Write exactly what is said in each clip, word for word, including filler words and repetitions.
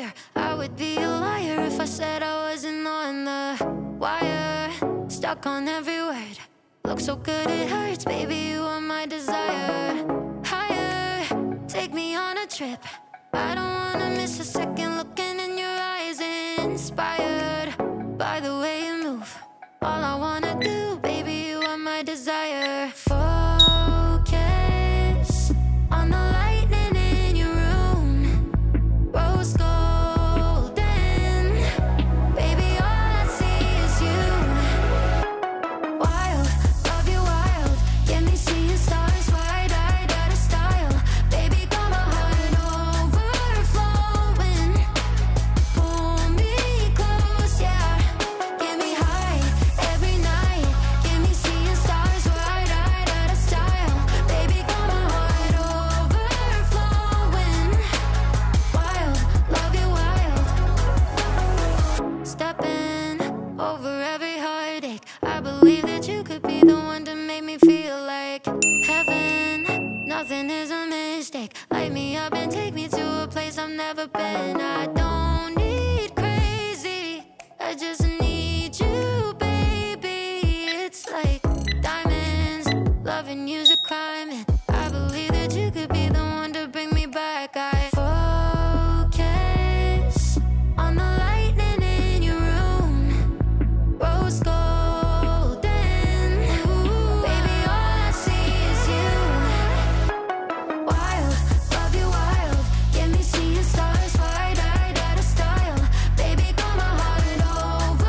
fire. I would be a liar if I said I wasn't on the wire. Stuck on every word. Look so good it hurts, baby, you are my desire. Higher, take me on a trip. I don't wanna miss a second. Looking in your eyes, inspired by the way you move. All I wanna do, baby, you are my desire. Focus on the lightning in your room. Rose gold. Nothing is a mistake. Light me up and take me to a place I've never been. I don't need crazy, I just need you, baby. It's like diamonds, loving you's a crime, and I believe that you could be the one to bring me back. I focus on the lightning in your room. Rose gold. Stars wide eyed out of style. Baby, got my heart over.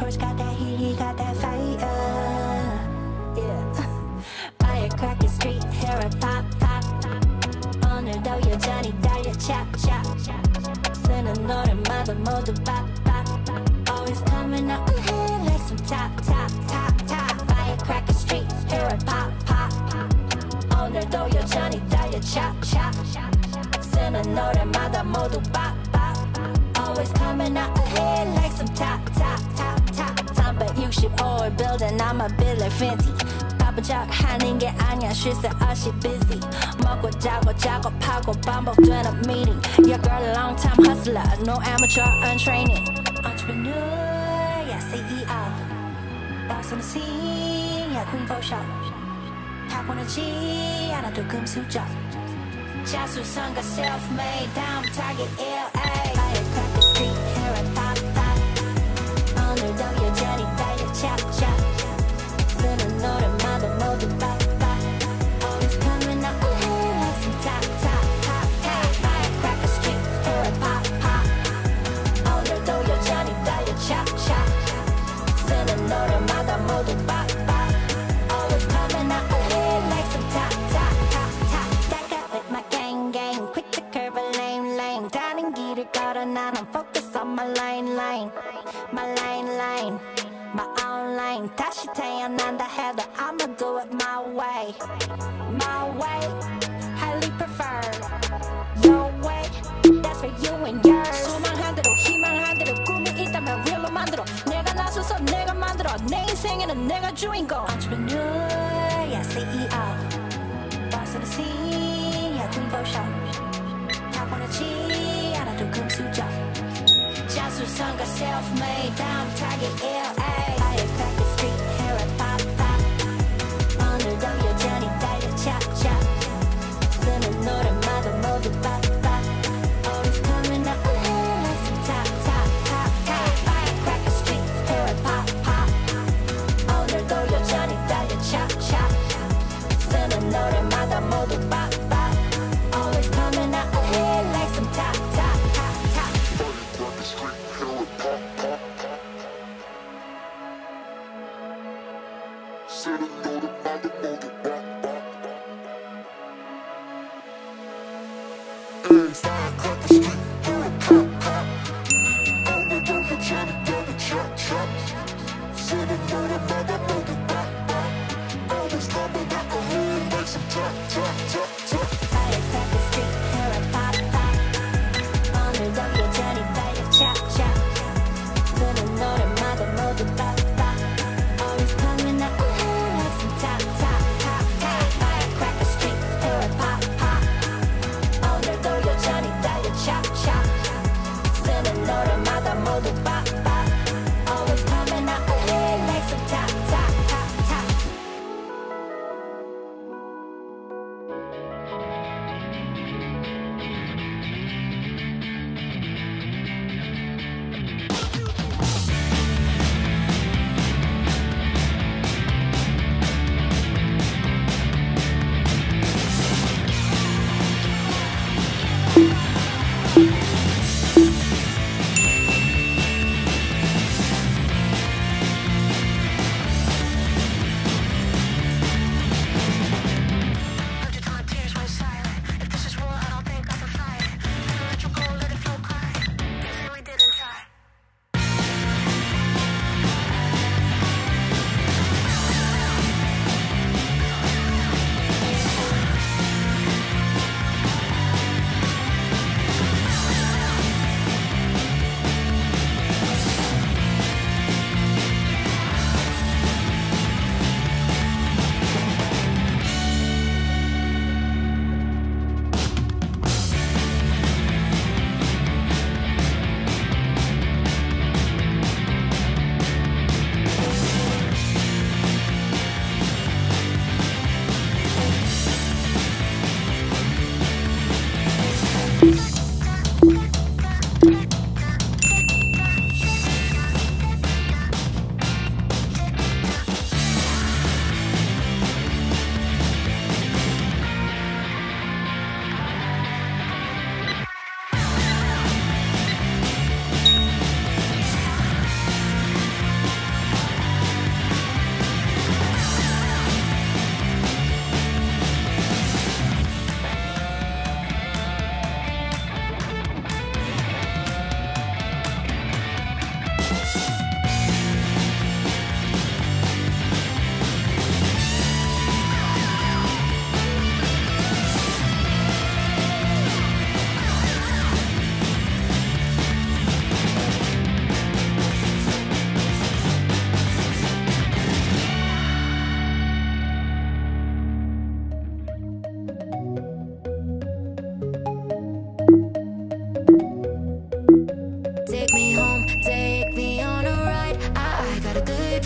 Torch got that heat, he got that fire. Yeah. Firecracker street, hair a pop pop. 오늘 도요 전이 달려 chop chop. 쓰는 노래마다 모두 pop pop. Always coming up my head like some top top top top. Firecracker street, hair a pop pop. 오늘도 여전히 달려 chop chop. 쓰는 노래마다 모두 pop pop. Always coming up my head like some top top top. But you should oil building on my bill and fancy. Papa Jack hiding get Anya, she's the all she busy. Muggle Jago Jago Pago Bumble doing a meeting. Your girl a long time hustler, no amateur untraining. Entrepreneur, yeah, C E O. Boss on the scene, yeah, Queen Bo Show. Top on the G, and I do come suit job. Jasu Sanga self made, down target L A. Firecracker street, hair and pop pop. Only though you're Johnny, die your chop chop. Little Lord and mother, mold and bop bop. Always coming up my head like some top top top top. Firecracker street, hair and pop pop. Only though you're Johnny, die your chop chop. Little Lord and mother, mold and bop bop. Always coming up my head like some top top top top. Stack up with my gang gang, quick to curve a lame lame. Down and get it, got a nine, I'm focused on my lane lane. My line line, my own line. 다시 태어난다 해도 I'ma do it my way. My way, highly preferred. Your way, that's for you and yours. 소망한 대로 희망한 대로 꿈이 있다면 real로 만들어. 내가 나서서 내가 만들어. 내 인생에는 내가 주인공. Entrepreneur, yeah, C E O. Boss of the scene, yeah, Queen Bo Show. Top on the G, 하나도 금수저. Jasu Sanga self-made, down target L A. Firecracker street, hair a pop pop. 오늘도 여전히 달려 chop chop. 쓰는 노래마다 모두 pop pop. Always coming up my head like some top top top top. Firecracker street, hair a pop pop. 오늘도 여전히 달려 chop chop. 쓰는 노래마다 모두 pop pop. Always coming up my head like some top top top top. Street, pop, pop, pop.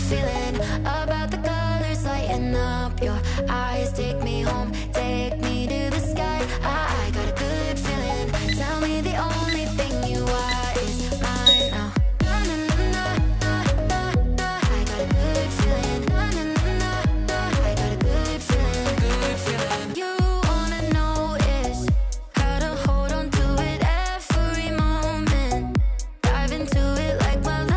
feeling about the colors lighting up your eyes. Take me home, take me to the sky. I, I got a good feeling. Tell me the only thing you are is mine now. Na na na na na na. I got a good feeling. Na na na na na. I got a good feeling. Good feeling. You wanna know is how to hold on to it every moment. Dive into it like my life.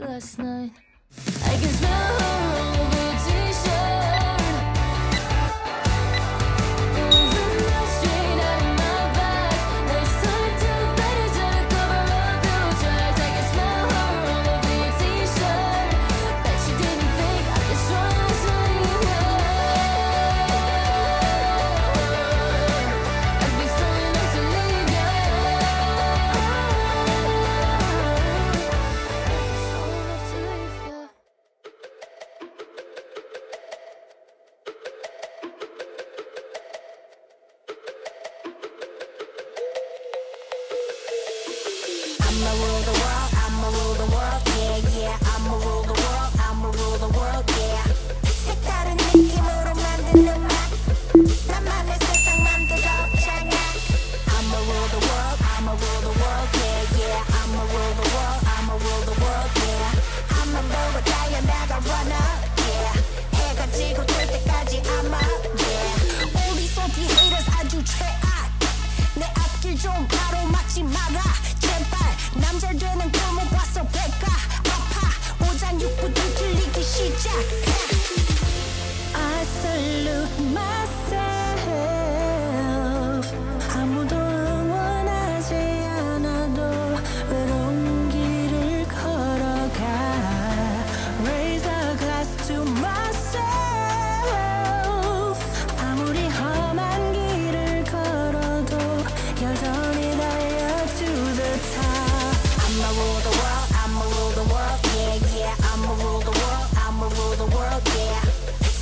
last night. I can smell her old t-shirt. It was a nail straight out of my back. Next time to bed, I try to cover up the tracks. I can smell her old t-shirt. Bet she didn't think I was trying to leave her. I'd be strong enough to leave I'ma rule the world, I'ma rule the world, yeah, yeah. I'ma rule the world, I'ma rule the world, yeah. 색다른 느낌으로 만든 음악. 나만의 세상 만들어 창작. I'ma rule the world, I'ma rule the world, yeah, yeah. I'ma rule the world, I'ma rule the world, yeah. I'ma rule the dial, 내가 run up, yeah. 해가 지고 뜰 때까지 I'm up, yeah. All these salty haters 아주 최악. 내 앞길 좀 바로 막지 마라. 남자 되는 꿈을 꿨어. 배가 아파. 오장육부 들리기 시작. I salute myself. 아무도 응원하지 않아도 외로운 길을 걸어가. Raise a glass to myself. 아무리 험한 길을 걸어도 여전히 달려 to the top. I'ma rule the world, I'ma rule the world, yeah, yeah. I'ma rule the world, I'ma rule the world, yeah.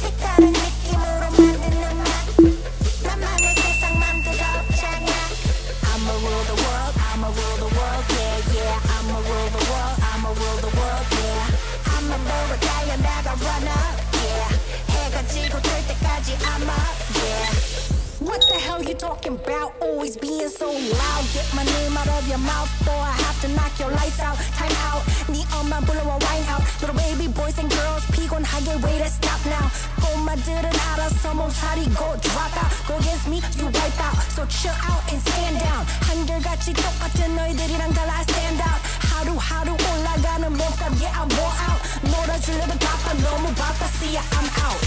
색다른 느낌으로 만든 음악. 나만의 세상 만들어 창작. I'ma rule the world, I'ma rule the world, yeah, yeah. I'ma rule the world, I'ma rule the world, yeah. I'ma rule the dial, 내가 run up, yeah. 해가 지고 뜰 때까지 I'm up, yeah. What the hell you talking about? Always being so loud. Get my name out of your mouth, or I have to knock your lights out. Time out, 네 엄마 불러와 wine out. Little baby boys and girls, 피곤하게 wait and stop now. 엄마들은 알아서 몸살이 go drop out. Go against me, you wipe out. So chill out and stand down. 한결같이 똑같은 너희들이랑 달라 stand out. 하루하루 올라가는 몸값, yeah I'm more out. 놀아주려면 바빠, 너무 바빠, see ya I'm out.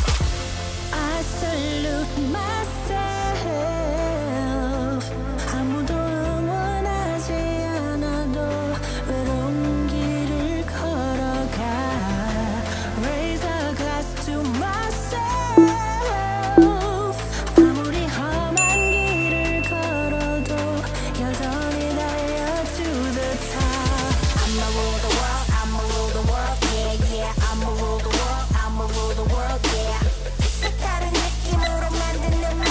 I salute myself. 아무도 응원하지 않아도 외로운 길을 걸어가. Raise a glass to myself. 아무리 험한 길을 걸어도 여전히 달려 to the top. I'ma rule the world, I'ma rule the world, yeah, yeah. I'ma rule the world, I'ma rule the world, yeah. 색다른 느낌으로 만든 음악.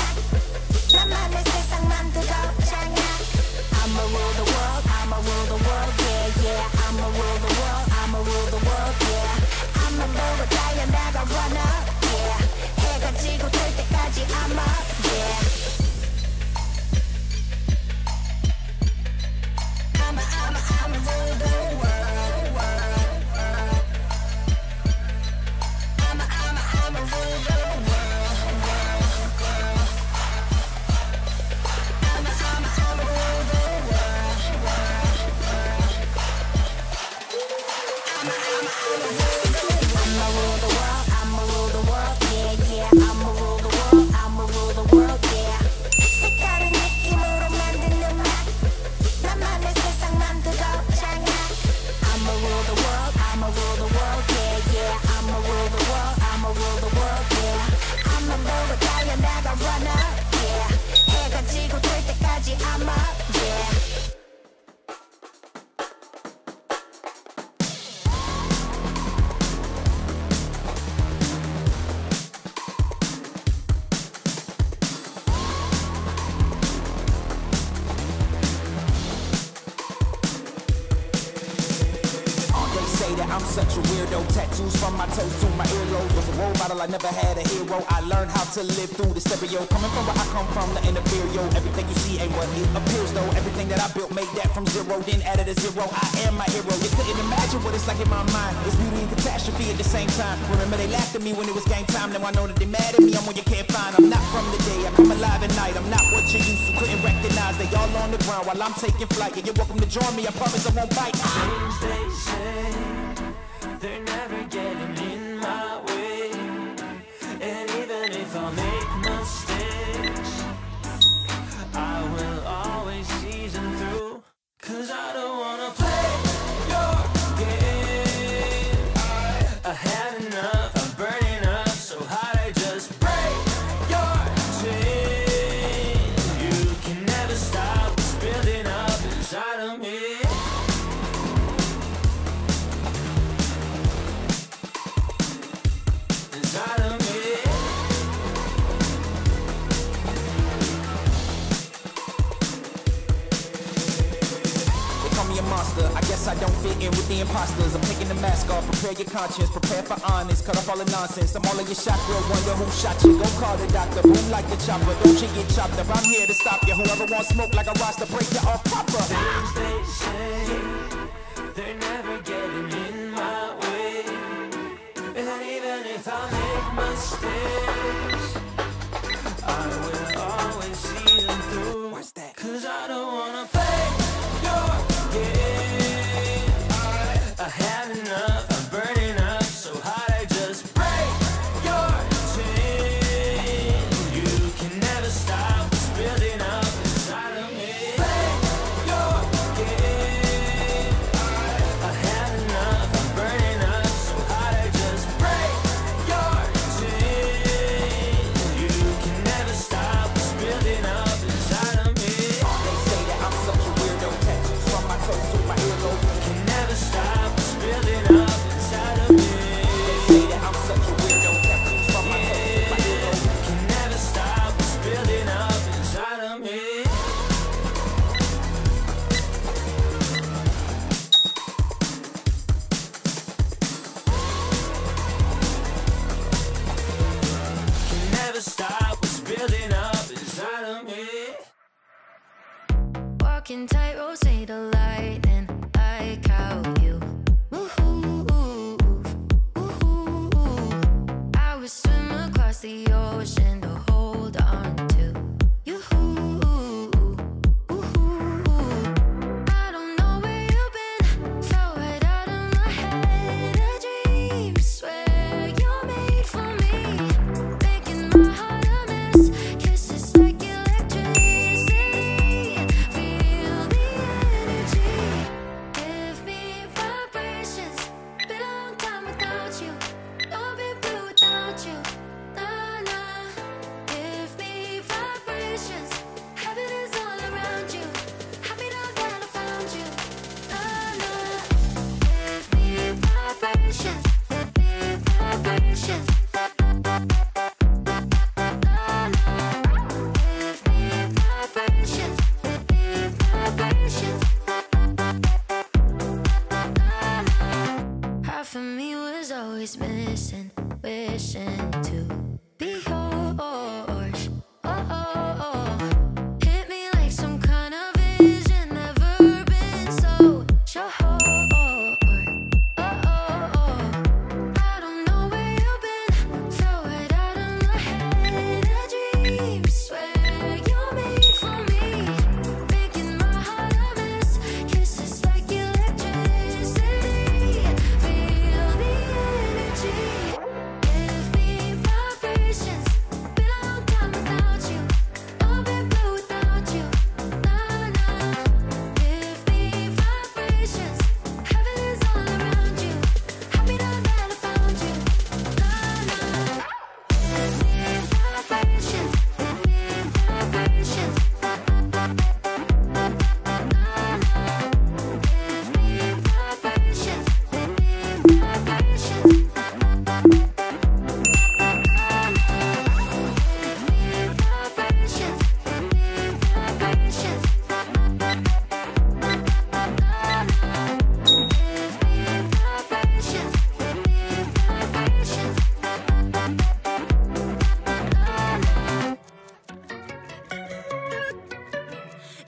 나만의 세상 만들어 창작. I'ma rule the world, I'ma rule the world, yeah, yeah. I'ma rule the world, I'ma rule the world, yeah. I'ma rule the dial, 내가 run up, yeah. 해가 지고 뜰 때까지 I'm up, yeah. I'm such a weirdo, tattoos from my toes to my earlobes. Was a role model, I never had a hero. I learned how to live through the stereo. Coming from where I come from, the inferior. Everything you see ain't what it appears though. Everything that I built, made that from zero, then added a zero. I am my hero. You couldn't imagine what it's like in my mind. It's beauty and catastrophe at the same time. Remember they laughed at me when it was game time. Now I know that they mad at me, I'm on your can't find. I'm not from the day, I come alive at night. I'm not what you used to, couldn't recognize. They all on the ground while I'm taking flight. And yeah, you're welcome to join me, I promise I won't bite. Things they say They're never getting in my way. And even if I make mistakes, I will always see them through. 'Cause I don't wanna play your game. I had enough, I'm burning up. So hot I just break your chain. You can never stop what's building up inside of me. I guess I don't fit in with the imposters. I'm taking the mask off, prepare your conscience, prepare for honest, cut off all the nonsense. I'm all in your chakra, wonder who shot you. Go call the doctor, boom like the chopper. Don't you get chopped up, I'm here to stop you. Whoever wants smoke like a roster, break you off proper. Things they say, they're never getting in my way. And even if I make mistakes, I will always see them through. Where's that? 'Cause I don't wanna play your game. I had enough, I'm burning up, so hot I just break your chain. You can never stop what's building up inside of me. Play your game. I had enough, I'm burning up, so hot I just break your chain. You can never stop what's building up inside of me. They say that I'm such a weirdo, tattoos from my toes to my earlobe. You can never stop. Walking tight, rosé to light, and like how you move, move. I would swim across the ocean to hold on to you. I don't know where you've been, throw it out of my head. A dream, swear you're made for me. Making my heart a mess, kisses like electricity. Feel the energy, give me vibrations. Been a long time without you, don't be blue without you. Nah, nah, give me vibrations. Happiness all around you, happy now that I found you. Nah, nah, give me vibrations, give me vibrations. Half of me was always missing, wishing to be yours. Oh, oh, oh. Hit me like some kind of vision, never been so sure. Oh, oh, oh. I don't know where you've been, throw it out of my head. A dream, swear you're made for me. Making my heart a mess, kisses like electricity. Feel the energy, give me vibrations. Been a long time without you, don't be blue without you. Nah, nah, give me vibrations. Heaven is all around you, happy now that I found you. Nah, nah, give me vibrations, give me vibrations. Nah, nah, give me vibrations, give me vibrations.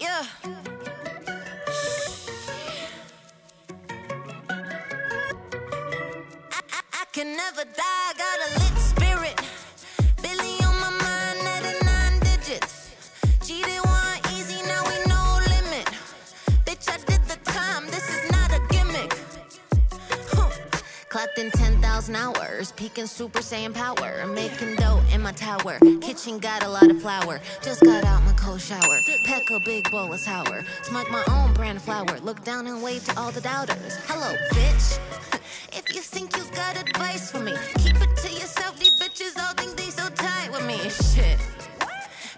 Yeah. I, I, I can never die, I got a lit spirit. Billy on my mind, at a nine digits. Cheated one easy, now we no limit. Bitch, I did the time, this is not a gimmick. Huh. Clock working ten thousand hours, peaking Super Saiyan power, making dough in my tower. Kitchen got a lot of flour, just got out my cold shower. Pack a big bowl of sour, smoke my own brand of flour. Look down and wave to all the doubters. Hello, bitch. If you think you got advice for me, keep it to yourself. These bitches all think they so tight with me. Shit.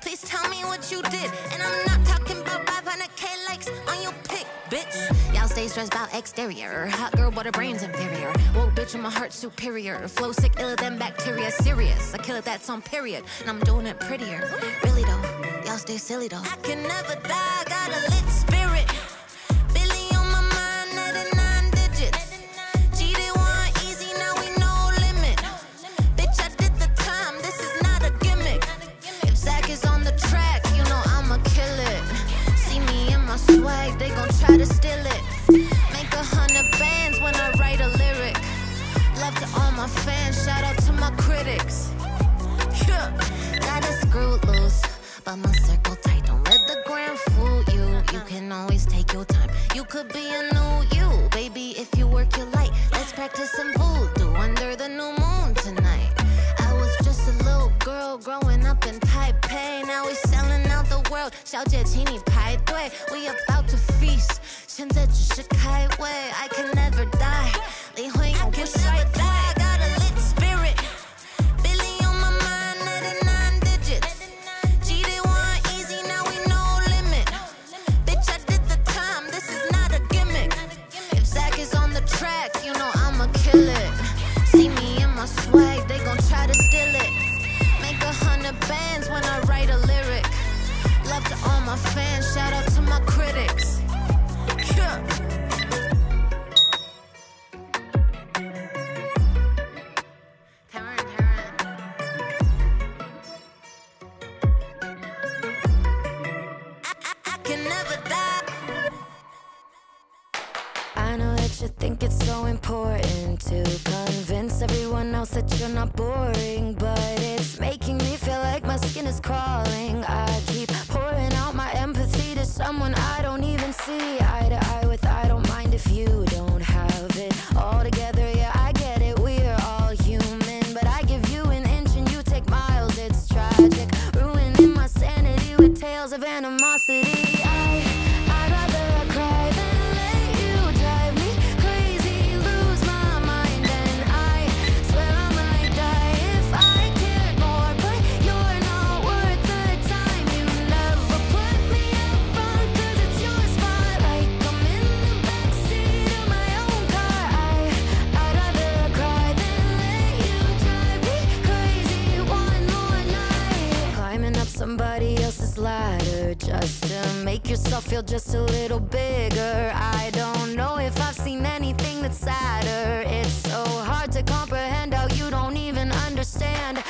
Please tell me what you did, and I'm not talking about five hundred K likes on your pic, bitch. Y'all stay stressed about exterior, hot girl, but her brain's inferior. Woke bitch, and my heart's superior. Flow sick, iller than bacteria, serious. I kill it, that's on period, and I'm doing it prettier. Really though, y'all stay silly though. I can never die, I got a lit spirit. Billy on my mind, at a nine digits. G did one easy, now we no limit. Bitch, I did the time, this is not a gimmick. If Zach is on the track, you know I'ma kill it. See me in my swag, they gon' try to steal it. Make a hundred bands when I write a lyric. Love to all my fans, shout out to my critics. Yeah. Got it screwed loose, but my circle tight. Don't let the gram fool you. You can always take your time. You could be a new you, baby, if you work your light. Let's practice some voodoo under the new moon tonight. I was just a little girl growing up in Taipei. Now we selling out the world. 小姐请你排队. We about to feast. 现在只是开胃. I can never die. 离婚永不衰败. Swag, they gon' try to steal it. Make a hundred bands when I write a lyric. Love to all my fans, shout out to my critics. Yeah. You think it's so important to convince everyone else that you're not boring, but it's making me feel like my skin is crawling. I keep pouring out my empathy to someone I don't even see eye to eye with. I don't mind if you don't have it all together. Yeah, I get it, we are all human, but I give you an inch and you take miles. It's tragic, ruining my sanity with tales of animosity. I somebody else's ladder just to make yourself feel just a little bigger. I don't know if I've seen anything that's sadder. It's so hard to comprehend how you don't even understand